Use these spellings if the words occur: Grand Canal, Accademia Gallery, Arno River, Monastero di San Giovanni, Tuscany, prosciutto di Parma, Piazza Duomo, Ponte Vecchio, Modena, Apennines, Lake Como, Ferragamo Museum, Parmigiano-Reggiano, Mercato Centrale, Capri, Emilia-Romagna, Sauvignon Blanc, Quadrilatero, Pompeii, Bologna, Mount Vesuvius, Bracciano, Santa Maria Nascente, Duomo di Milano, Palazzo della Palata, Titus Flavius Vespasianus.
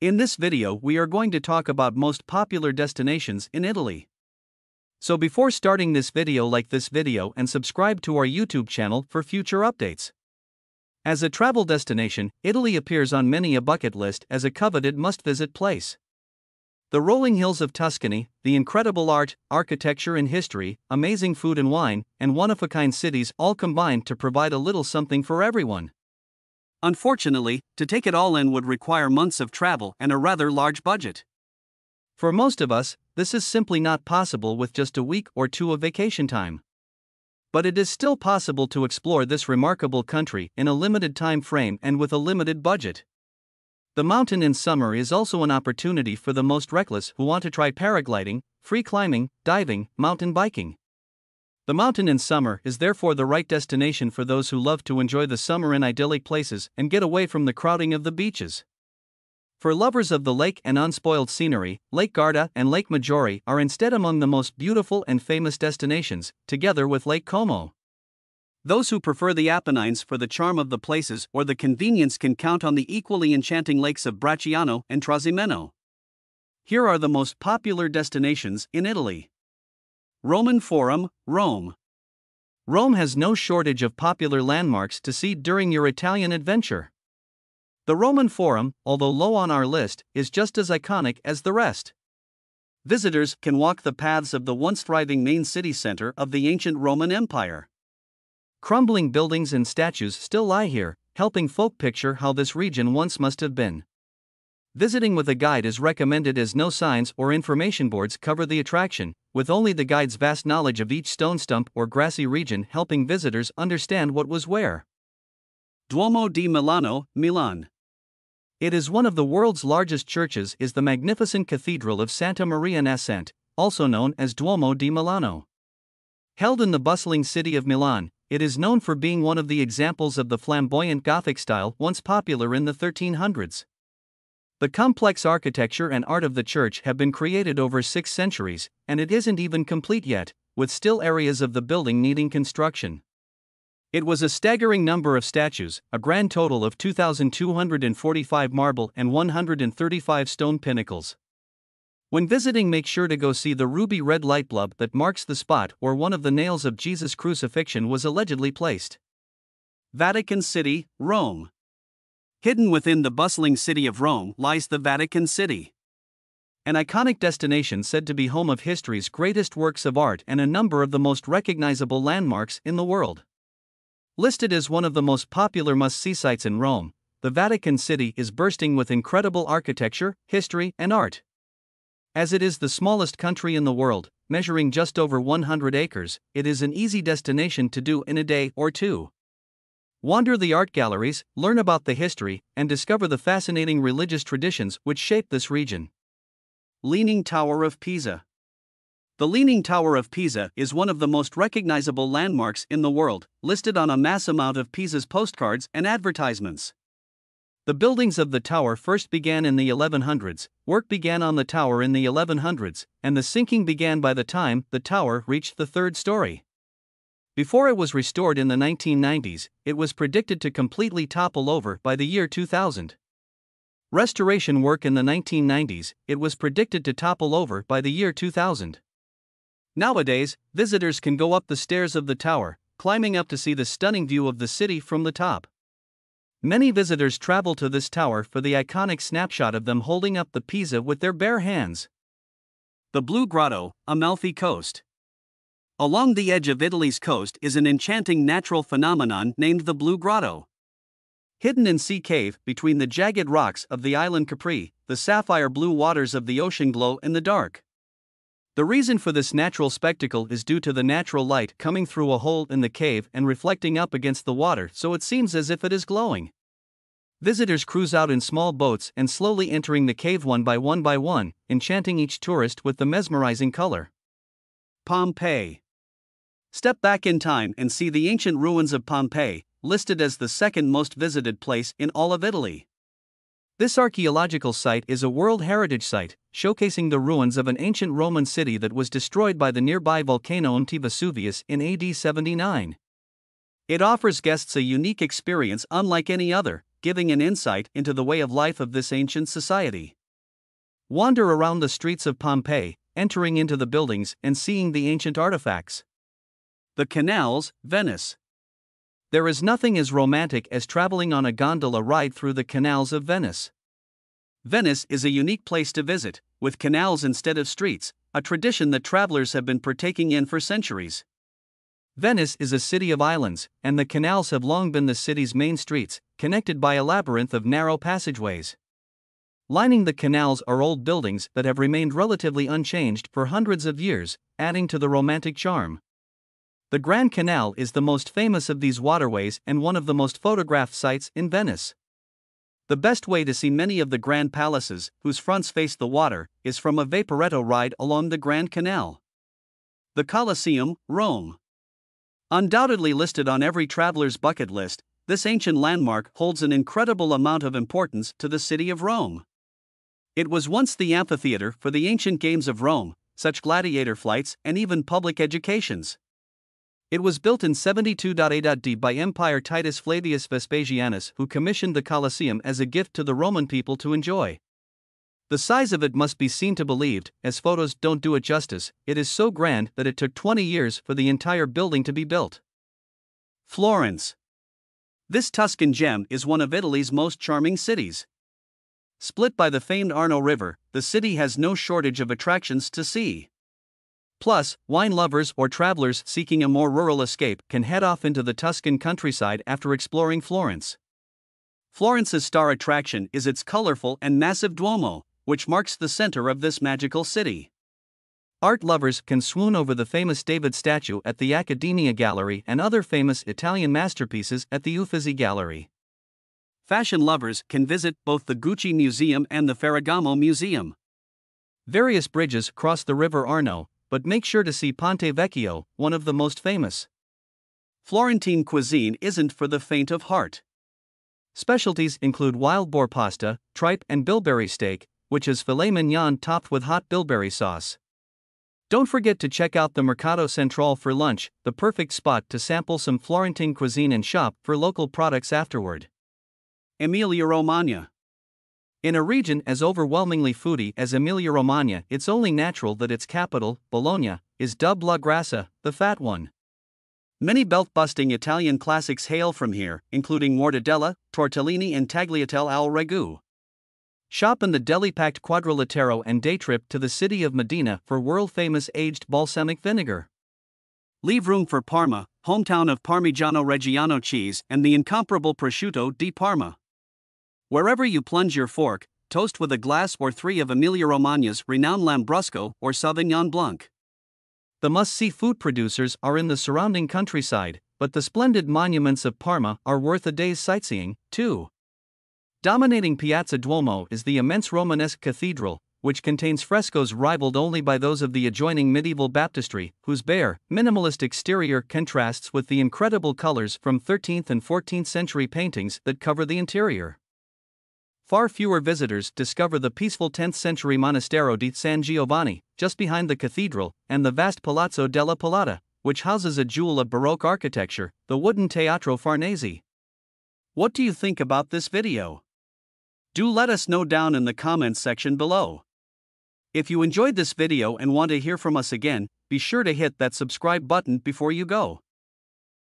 In this video we are going to talk about most popular destinations in Italy. So before starting this video, like this video and subscribe to our YouTube channel for future updates. As a travel destination, Italy appears on many a bucket list as a coveted must-visit place. The rolling hills of Tuscany, the incredible art, architecture and history, amazing food and wine, and one-of-a-kind cities all combine to provide a little something for everyone. Unfortunately, to take it all in would require months of travel and a rather large budget. For most of us, this is simply not possible with just a week or two of vacation time. But it is still possible to explore this remarkable country in a limited time frame and with a limited budget. The mountain in summer is also an opportunity for the most reckless who want to try paragliding, free climbing, diving, mountain biking. The mountain in summer is therefore the right destination for those who love to enjoy the summer in idyllic places and get away from the crowding of the beaches. For lovers of the lake and unspoiled scenery, Lake Garda and Lake Maggiore are instead among the most beautiful and famous destinations, together with Lake Como. Those who prefer the Apennines for the charm of the places or the convenience can count on the equally enchanting lakes of Bracciano and Trasimeno. Here are the most popular destinations in Italy. Roman Forum, Rome. Rome has no shortage of popular landmarks to see during your Italian adventure. The Roman Forum, although low on our list, is just as iconic as the rest. Visitors can walk the paths of the once thriving main city center of the ancient Roman Empire. Crumbling buildings and statues still lie here, helping folk picture how this region once must have been. Visiting with a guide is recommended as no signs or information boards cover the attraction, with only the guide's vast knowledge of each stone stump or grassy region helping visitors understand what was where. Duomo di Milano, Milan. It is one of the world's largest churches is the magnificent Cathedral of Santa Maria Nascente, also known as Duomo di Milano. Held in the bustling city of Milan, it is known for being one of the examples of the flamboyant Gothic style once popular in the 1300s. The complex architecture and art of the church have been created over 6 centuries, and it isn't even complete yet, with still areas of the building needing construction. It was a staggering number of statues, a grand total of 2,245 marble and 135 stone pinnacles. When visiting, make sure to go see the ruby red light bulb that marks the spot where one of the nails of Jesus' crucifixion was allegedly placed. Vatican City, Rome. Hidden within the bustling city of Rome lies the Vatican City, an iconic destination said to be home of history's greatest works of art and a number of the most recognizable landmarks in the world. Listed as one of the most popular must-see sites in Rome, the Vatican City is bursting with incredible architecture, history, and art. As it is the smallest country in the world, measuring just over 100 acres, it is an easy destination to do in a day or two. Wander the art galleries, learn about the history, and discover the fascinating religious traditions which shape this region. Leaning Tower of Pisa. The Leaning Tower of Pisa is one of the most recognizable landmarks in the world, listed on a mass amount of Pisa's postcards and advertisements. The buildings of the tower first began in the 1100s, work began on the tower in the 1100s, and the sinking began by the time the tower reached the 3rd story. Before it was restored in the 1990s, it was predicted to completely topple over by the year 2000. Restoration work in the 1990s, it was predicted to topple over by the year 2000. Nowadays, visitors can go up the stairs of the tower, climbing up to see the stunning view of the city from the top. Many visitors travel to this tower for the iconic snapshot of them holding up the Pisa with their bare hands. The Blue Grotto, Amalfi Coast. Along the edge of Italy's coast is an enchanting natural phenomenon named the Blue Grotto. Hidden in sea cave between the jagged rocks of the island Capri, the sapphire blue waters of the ocean glow in the dark. The reason for this natural spectacle is due to the natural light coming through a hole in the cave and reflecting up against the water, so it seems as if it is glowing. Visitors cruise out in small boats and slowly entering the cave one by one, enchanting each tourist with the mesmerizing color. Pompeii. Step back in time and see the ancient ruins of Pompeii, listed as the second most visited place in all of Italy. This archaeological site is a World Heritage Site, showcasing the ruins of an ancient Roman city that was destroyed by the nearby volcano Mount Vesuvius in AD 79. It offers guests a unique experience unlike any other, giving an insight into the way of life of this ancient society. Wander around the streets of Pompeii, entering into the buildings and seeing the ancient artifacts. The canals, Venice. There is nothing as romantic as traveling on a gondola ride through the canals of Venice. Venice is a unique place to visit, with canals instead of streets, a tradition that travelers have been partaking in for centuries. Venice is a city of islands, and the canals have long been the city's main streets, connected by a labyrinth of narrow passageways. Lining the canals are old buildings that have remained relatively unchanged for hundreds of years, adding to the romantic charm. The Grand Canal is the most famous of these waterways and one of the most photographed sites in Venice. The best way to see many of the grand palaces, whose fronts face the water, is from a Vaporetto ride along the Grand Canal. The Colosseum, Rome. Undoubtedly listed on every traveler's bucket list, this ancient landmark holds an incredible amount of importance to the city of Rome. It was once the amphitheater for the ancient games of Rome, such gladiator fights and even public educations. It was built in 72 AD by Emperor Titus Flavius Vespasianus, who commissioned the Colosseum as a gift to the Roman people to enjoy. The size of it must be seen to believed, as photos don't do it justice. It is so grand that it took 20 years for the entire building to be built. Florence. This Tuscan gem is one of Italy's most charming cities. Split by the famed Arno River, the city has no shortage of attractions to see. Plus, wine lovers or travelers seeking a more rural escape can head off into the Tuscan countryside after exploring Florence. Florence's star attraction is its colorful and massive Duomo, which marks the center of this magical city. Art lovers can swoon over the famous David statue at the Accademia Gallery and other famous Italian masterpieces at the Uffizi Gallery. Fashion lovers can visit both the Gucci Museum and the Ferragamo Museum. Various bridges cross the River Arno, but make sure to see Ponte Vecchio, one of the most famous. Florentine cuisine isn't for the faint of heart. Specialties include wild boar pasta, tripe and bilberry steak, which is filet mignon topped with hot bilberry sauce. Don't forget to check out the Mercato Centrale for lunch, the perfect spot to sample some Florentine cuisine and shop for local products afterward. Emilia-Romagna. In a region as overwhelmingly foodie as Emilia-Romagna, it's only natural that its capital, Bologna, is dubbed La Grassa, the fat one. Many belt-busting Italian classics hail from here, including mortadella, tortellini and tagliatelle al ragù. Shop in the deli-packed Quadrilatero and day trip to the city of Modena for world-famous aged balsamic vinegar. Leave room for Parma, hometown of Parmigiano-Reggiano cheese and the incomparable prosciutto di Parma. Wherever you plunge your fork, toast with a glass or three of Emilia-Romagna's renowned Lambrusco or Sauvignon Blanc. The must-see food producers are in the surrounding countryside, but the splendid monuments of Parma are worth a day's sightseeing, too. Dominating Piazza Duomo is the immense Romanesque cathedral, which contains frescoes rivaled only by those of the adjoining medieval baptistry, whose bare, minimalist exterior contrasts with the incredible colors from 13th and 14th century paintings that cover the interior. Far fewer visitors discover the peaceful 10th-century Monastero di San Giovanni, just behind the cathedral, and the vast Palazzo della Palata, which houses a jewel of Baroque architecture, the wooden Teatro Farnese. What do you think about this video? Do let us know down in the comments section below. If you enjoyed this video and want to hear from us again, be sure to hit that subscribe button before you go.